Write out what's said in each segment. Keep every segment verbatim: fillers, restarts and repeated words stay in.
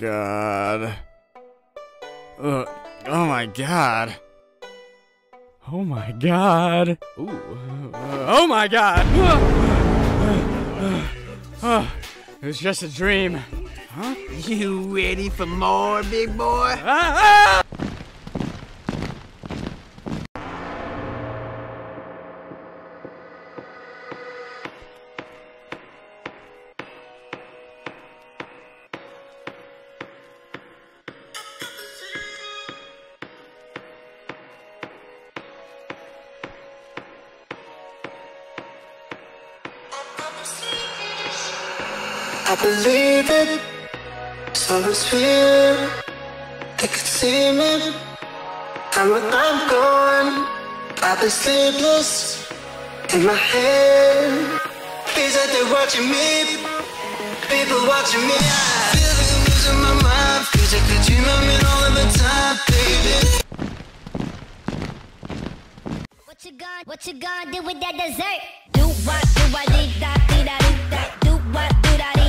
god. Ugh. Oh my god. Oh my god. Ooh. Uh, oh my god. Uh, uh, uh, it was just a dream. Huh? You ready for more, big boy? Ah, ah! I believe it, so it's real. They can see me from where I'm going. I've been sleepless in my head. These are they watching me, people watching me. I feel like I'm losing my mind, cause I could dream of it all of the time, baby. What you gonna, what you gonna do with that dessert? Do what, do what, do that, do that, do that, do what, do that. I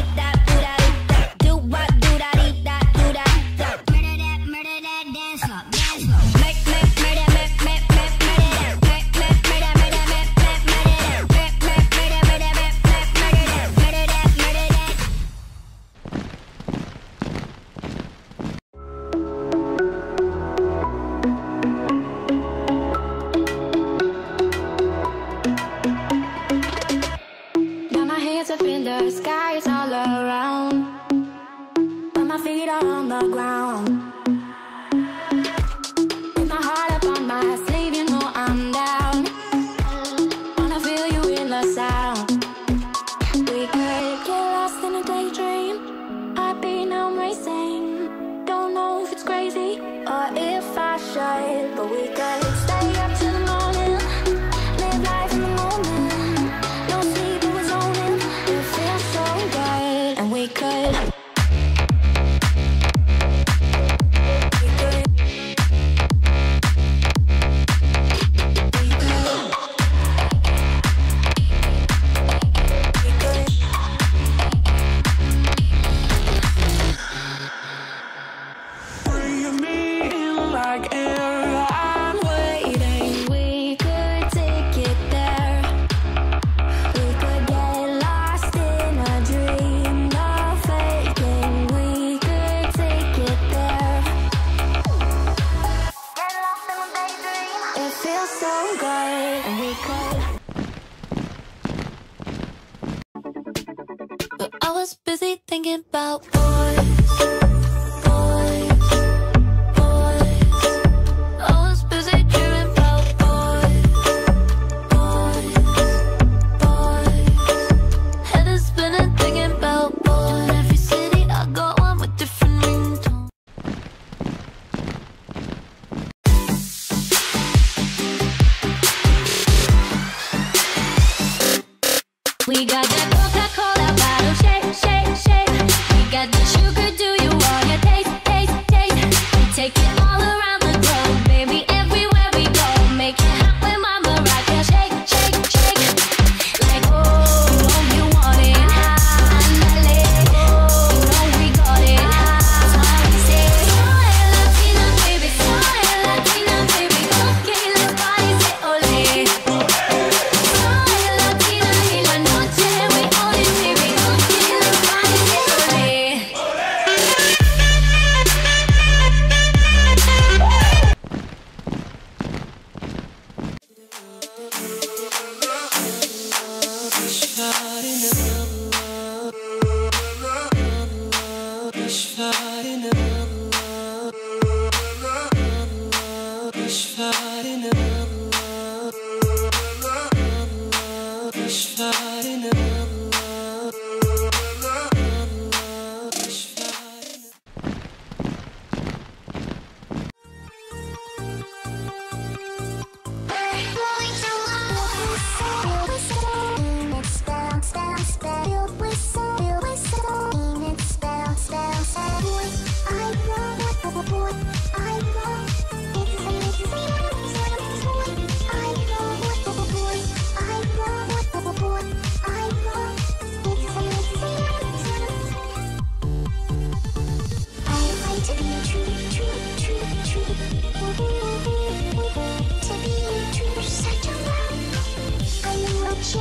She's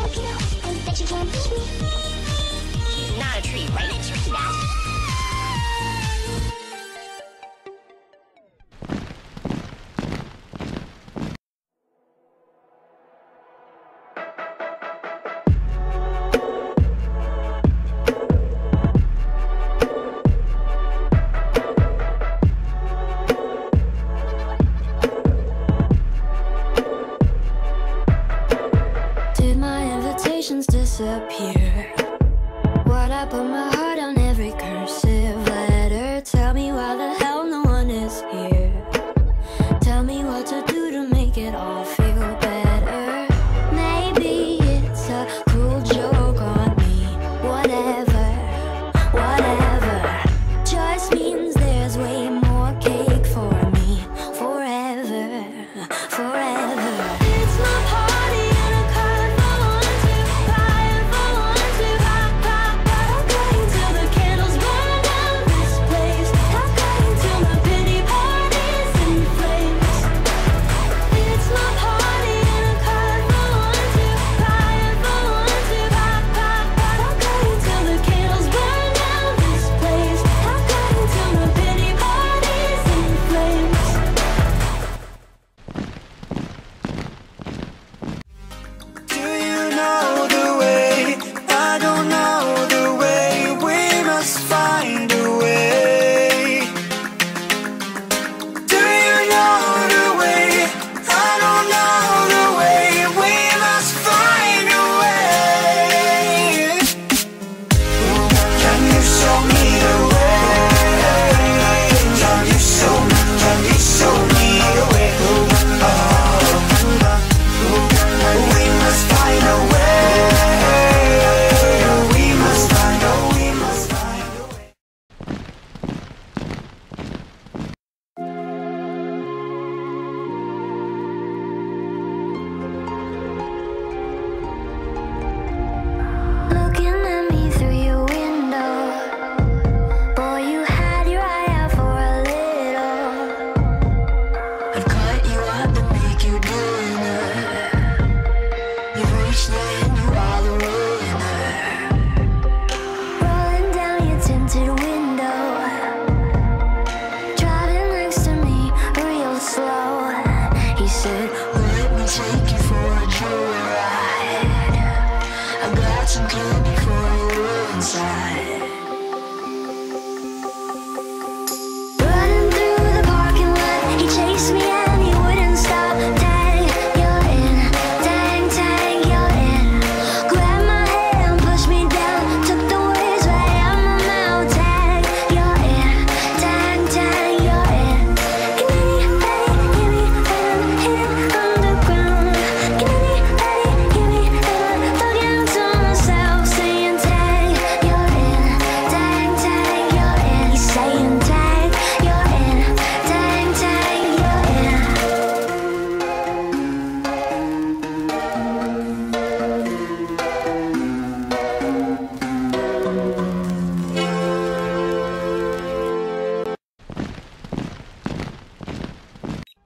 not a tree, right? Disappear. What I put my heart on every cursive letter. Tell me why the hell no one is here. Tell me what to do to make it all feel better. Maybe it's a cruel joke on me. Whatever, whatever. Just means there's way more cake for me. Forever, forever. It's my part.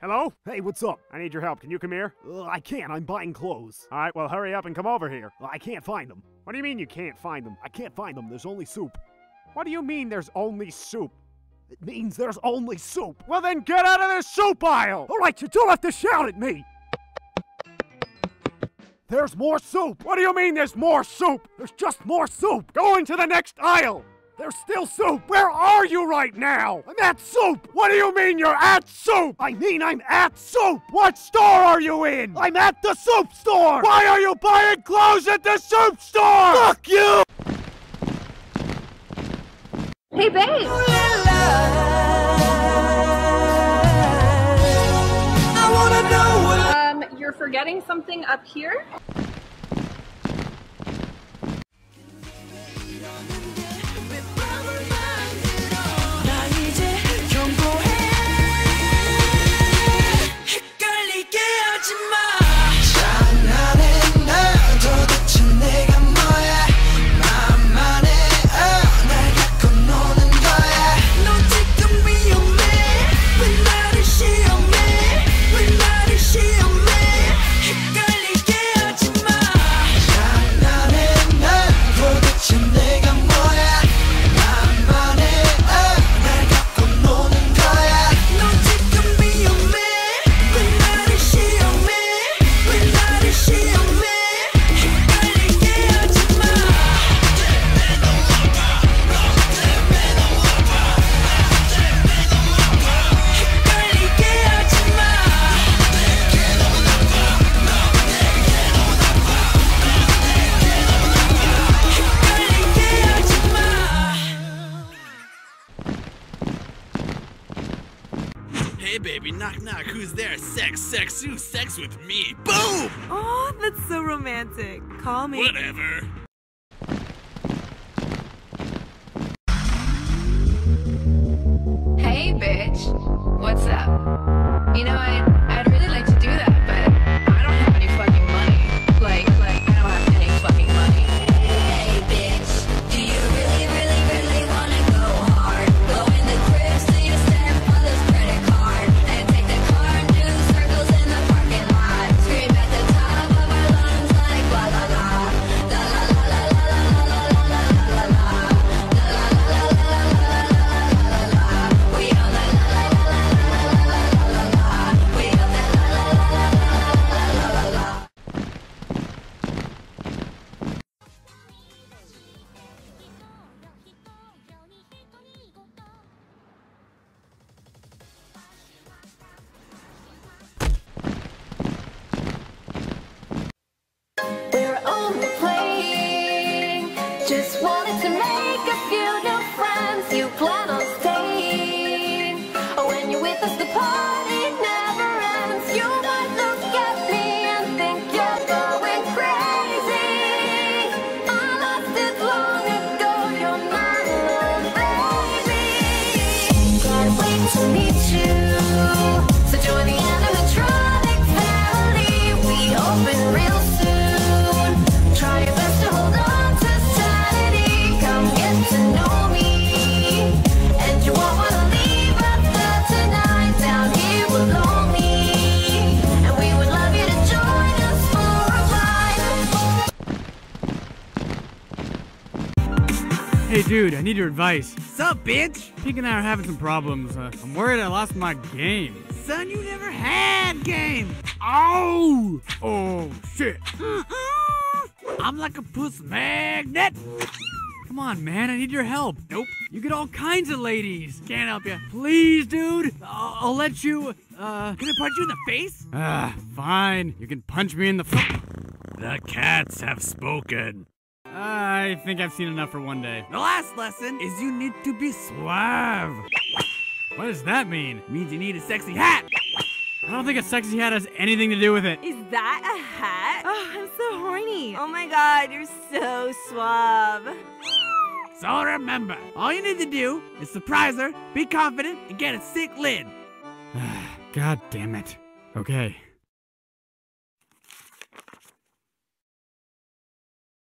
Hello? Hey, what's up? I need your help. Can you come here? Ugh, I can't. I'm buying clothes. All right, well, hurry up and come over here. I can't find them. What do you mean you can't find them? I can't find them. There's only soup. What do you mean there's only soup? It means there's only soup. Well, then get out of this soup aisle! All right, you don't have to shout at me! There's more soup! What do you mean there's more soup? There's just more soup! Go into the next aisle! There's still soup! Where are you right now? I'm at soup! What do you mean you're at soup? I mean I'm at soup! What store are you in? I'm at the soup store! Why are you buying clothes at the soup store? Fuck you! Hey, babe! Um, you're forgetting something up here? She on me, we might as she on me. Girl, you get out your Knock, knock, who's there? Sex, sex, who sex with me? Boom! Oh, that's so romantic. Call me. Whatever. Hey, bitch. What's up? You know, I'd, I'd really like to do that, but I don't have any fucking money. Like, like, I don't have any fucking money. Hey, bitch. Do you really, really, really want to go hard? Go in the crib, steal your stepmother's credit card, and take the car and do circles in the parking lot. Scream at the top of our lungs like, la, la, la. La, la, la, la, la, la, la, la, la, la, la. Just wanted to make a few new friends. You plan on staying. When you're with us, the party never ends. You might look at me and think you're going crazy. I lost it long ago. You're my own baby. Can't wait to meet you. So join the animatronic family. We open real soon. Try your best to hold on. Hey dude, I need your advice. Sup, bitch? Pink and I are having some problems. Uh, I'm worried I lost my game. Son, you never had game. Oh! Oh, shit. Mm-mm. I'm like a puss magnet. Come on, man, I need your help. Nope. You get all kinds of ladies. Can't help you. Please, dude. I'll, I'll let you, uh... Can I punch you in the face? Ah, uh, fine. You can punch me in the f- The cats have spoken. I think I've seen enough for one day. The last lesson is you need to be suave. What does that mean? It means you need a sexy hat. I don't think a sexy hat has anything to do with it. Is that a hat? Oh, I'm so horny. Oh my god, you're so suave. So remember, all you need to do is surprise her, be confident, and get a sick lid. God damn it. Okay.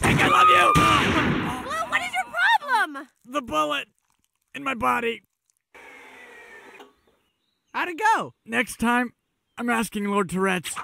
I love you! Blue, what is your problem? The bullet in my body. How'd it go? Next time, I'm asking Lord Tourette's.